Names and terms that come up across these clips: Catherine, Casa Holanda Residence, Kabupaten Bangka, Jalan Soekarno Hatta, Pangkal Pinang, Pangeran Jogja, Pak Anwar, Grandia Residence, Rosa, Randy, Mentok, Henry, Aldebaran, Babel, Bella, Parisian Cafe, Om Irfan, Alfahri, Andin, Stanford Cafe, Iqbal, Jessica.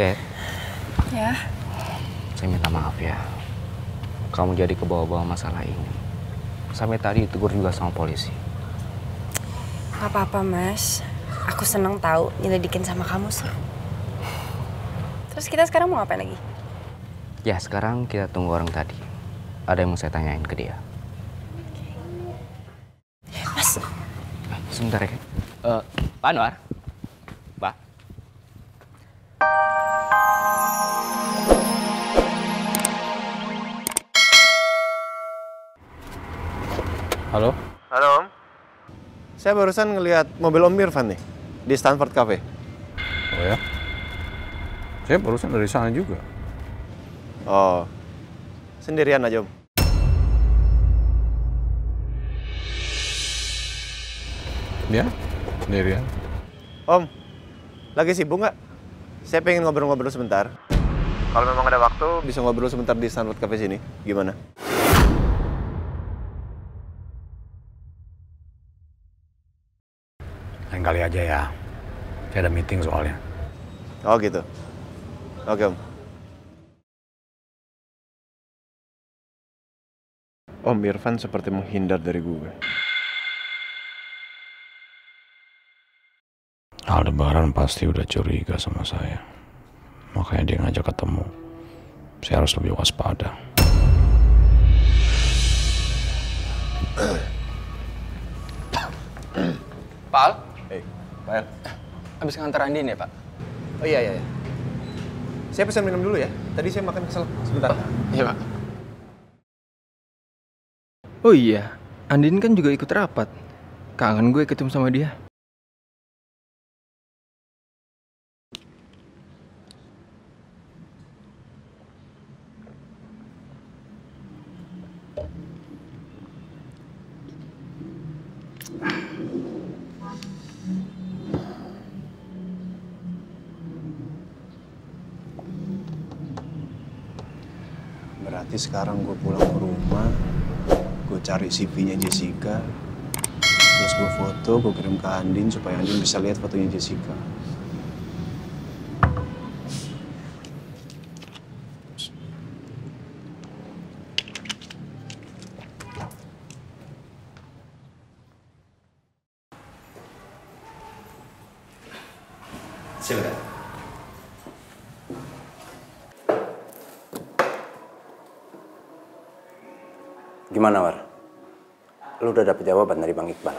Kat. Ya? Saya minta maaf ya. Kamu jadi kebawa-bawa masalah ini. Sampai tadi ditegur juga sama polisi. Gak apa-apa, Mas. Aku seneng tahu nyelidikin sama kamu sih. Terus kita sekarang mau ngapain lagi? Ya, sekarang kita tunggu orang tadi. Ada yang mau saya tanyain ke dia. Mas. Sebentar ya. Pak Anwar. Pak. Halo? Halo, Om. Saya barusan ngelihat mobil Om Irfan nih, di Stanford Cafe. Oh ya? Saya barusan dari sana juga. Oh, sendirian aja, Om. Ya, sendirian. Om, lagi sibuk nggak? Saya pengen ngobrol-ngobrol sebentar. Kalau memang ada waktu, bisa ngobrol sebentar di Stanford Cafe sini. Gimana? Lain kali aja ya. Saya ada meeting soalnya. Oh gitu. Oke, Om. Om Irfan seperti menghindar dari gue. Aldebaran pasti udah curiga sama saya. Makanya dia ngajak ketemu. Saya harus lebih waspada. Pak Al? Hey, Pak Al. Abis ngantar Andin ya, Pak? Oh iya. Saya pesan minum dulu ya. Tadi saya makan kesel. Sebentar. Iya, Pak. Oh iya, Andin kan juga ikut rapat. Kangen gue ketemu sama dia. Berarti sekarang gue pulang ke rumah. Gue cari CV-nya Jessica, terus gue foto, gue kirim ke Andin supaya Andin bisa lihat fotonya Jessica. Silakan. Gimana, War? Lu udah dapet jawaban dari Bang Iqbal?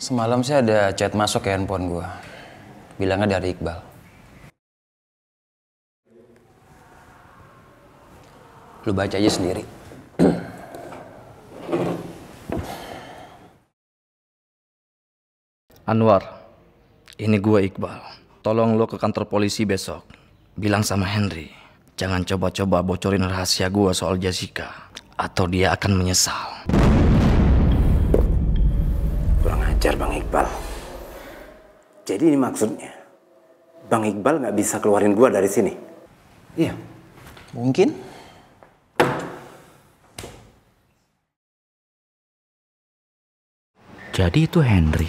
Semalam sih ada chat masuk ke handphone gua. Bilangnya dari Iqbal. Lu baca aja sendiri. Anwar, ini gua Iqbal. Tolong lu ke kantor polisi besok. Bilang sama Henry, jangan coba-coba bocorin rahasia gua soal Jessica. Atau dia akan menyesal. Kurang ajar Bang Iqbal. Jadi ini maksudnya Bang Iqbal nggak bisa keluarin gua dari sini? Iya, mungkin. Jadi itu Henry.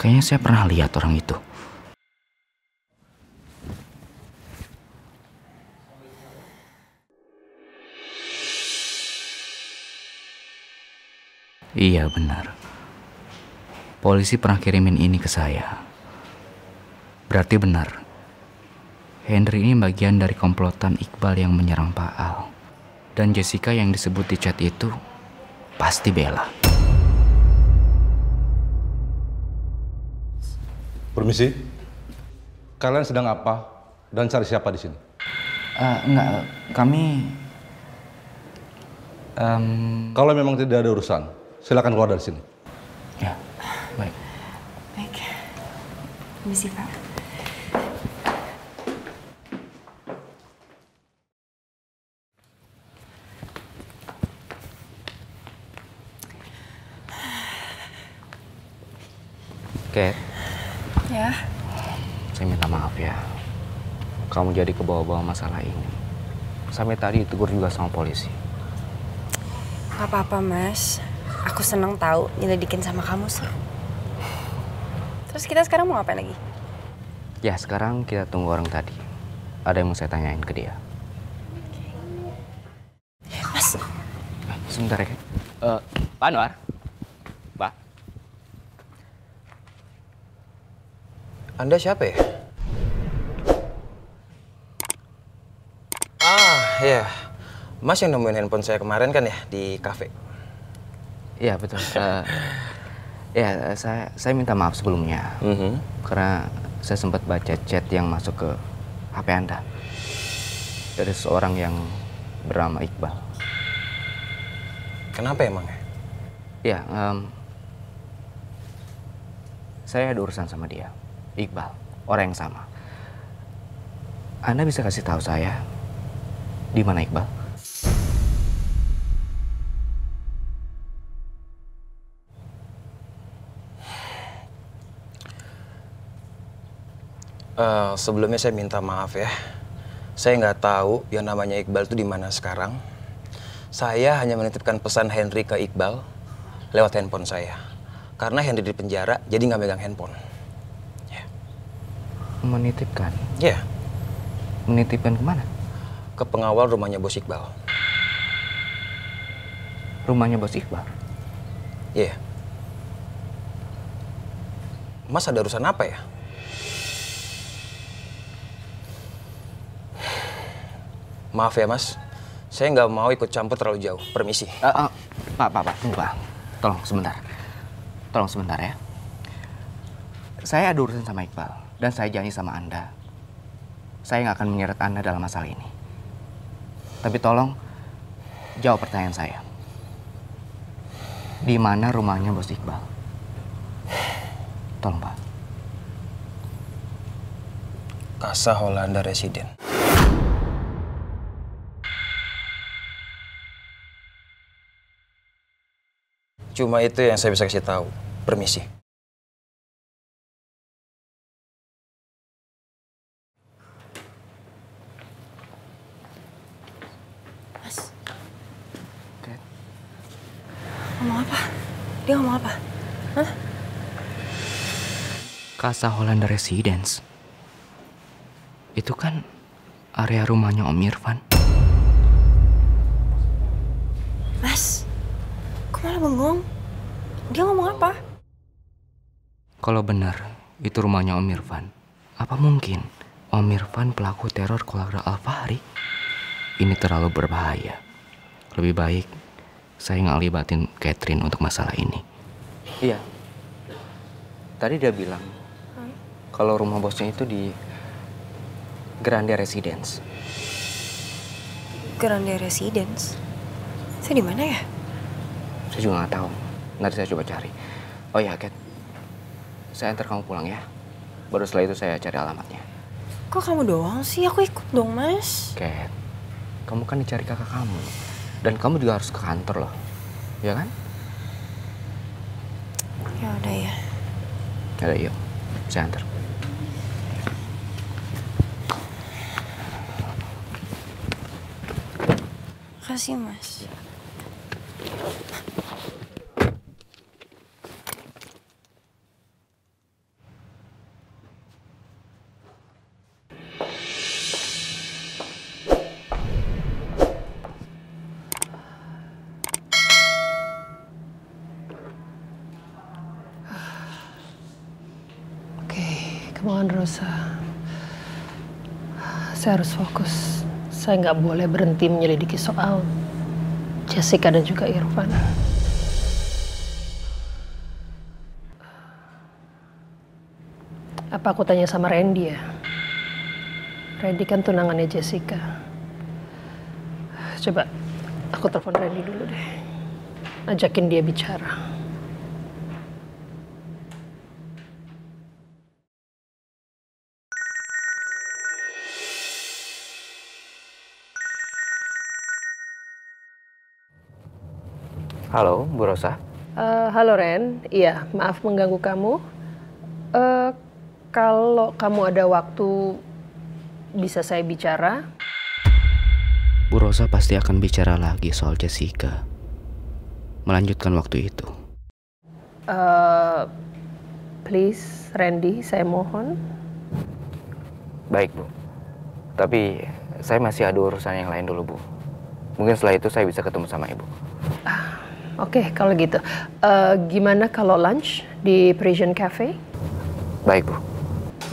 Kayaknya saya pernah lihat orang itu. Iya benar. Polisi pernah kirimin ini ke saya. Berarti benar. Henry ini bagian dari komplotan Iqbal yang menyerang Pak Al. Dan Jessica yang disebut di chat itu pasti Bella. Permisi. Kalian sedang apa dan cari siapa di sini? Enggak, kami kalau memang tidak ada urusan, silakan keluar dari sini. Ya, baik. Baik. Misi, Pak. Kat. Ya? Saya minta maaf ya. Kamu jadi kebawa-bawa masalah ini. Sampai tadi ditegur juga sama polisi. Gak apa-apa, Mas. Aku seneng tahu nyelidikin sama kamu sih. Terus kita sekarang mau ngapain lagi? Ya, sekarang kita tunggu orang tadi. Ada yang mau saya tanyain ke dia. Mas. Sebentar ya. Pak Anwar. Pak. Anda siapa ya? Ah, ya. Mas yang nemuin handphone saya kemarin kan ya, di kafe? Iya, betul. Ya, saya minta maaf sebelumnya. Karena saya sempat baca chat yang masuk ke HP Anda dari seorang yang bernama Iqbal. Kenapa emangnya? Ya, saya ada urusan sama dia, Iqbal, orang yang sama. Anda bisa kasih tahu saya di mana Iqbal? Sebelumnya saya minta maaf ya. Saya nggak tahu yang namanya Iqbal itu di mana sekarang. Saya hanya menitipkan pesan Henry ke Iqbal lewat handphone saya. Karena Henry di penjara, jadi nggak megang handphone. Yeah. Menitipkan? Iya. Yeah. Menitipkan kemana? Ke pengawal rumahnya Bos Iqbal. Rumahnya Bos Iqbal? Iya. Yeah. Mas ada urusan apa ya? Maaf ya, Mas. Saya nggak mau ikut campur terlalu jauh. Permisi. Pak, tunggu, Pak. Tolong sebentar. Tolong sebentar ya. Saya ada urusan sama Iqbal. Dan saya janji sama Anda, saya nggak akan menyeret Anda dalam masalah ini. Tapi tolong, jawab pertanyaan saya. Di mana rumahnya Bos Iqbal? Tolong, Pak. Casa Holanda Residence. Cuma itu yang saya bisa kasih tahu. Permisi. Mas. Kat. Ngomong apa? Dia ngomong apa? Hah? Casa Holanda Residence. Itu kan area rumahnya Om Irfan. Mas. Malah bengong. Dia ngomong apa? Kalau benar itu rumahnya Om Irfan, apa mungkin Om Irfan pelaku teror keluarga Alfahri? Ini terlalu berbahaya. Lebih baik saya nggak libatin Catherine untuk masalah ini. Iya. Tadi dia bilang kalau rumah bosnya itu di Grandia Residence. Grandia Residence? Saya di mana ya? Saya juga nggak tahu. Nanti saya coba cari. Oh ya, Kat. Saya antar kamu pulang ya. Baru setelah itu saya cari alamatnya. Kok kamu doang sih? Aku ikut dong, Mas. Kat, kamu kan dicari kakak kamu. Dan kamu juga harus ke kantor loh. Ya kan? Ya udah ya. Ya udah, yuk. Saya antar. Makasih, Mas. Ya. Rosa, saya harus fokus. Saya nggak boleh berhenti menyelidiki soal Jessica dan juga Irfan. Apa aku tanya sama Randy ya? Randy kan tunangannya Jessica. Coba aku telepon Randy dulu deh. Ajakin dia bicara. Halo, Bu Rosa. Halo, Ren. Iya, maaf mengganggu kamu. Kalau kamu ada waktu, bisa saya bicara? Bu Rosa pasti akan bicara lagi soal Jessica. Melanjutkan waktu itu. Please, Randy, saya mohon. Baik, Bu. Tapi saya masih ada urusan yang lain dulu, Bu. Mungkin setelah itu saya bisa ketemu sama Ibu. Oke, kalau gitu. Gimana kalau lunch di Parisian Cafe? Baik, Bu.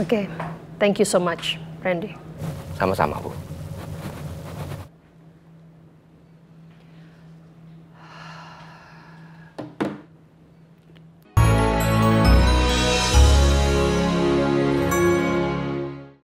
Oke. Thank you so much, Randy. Sama-sama, Bu.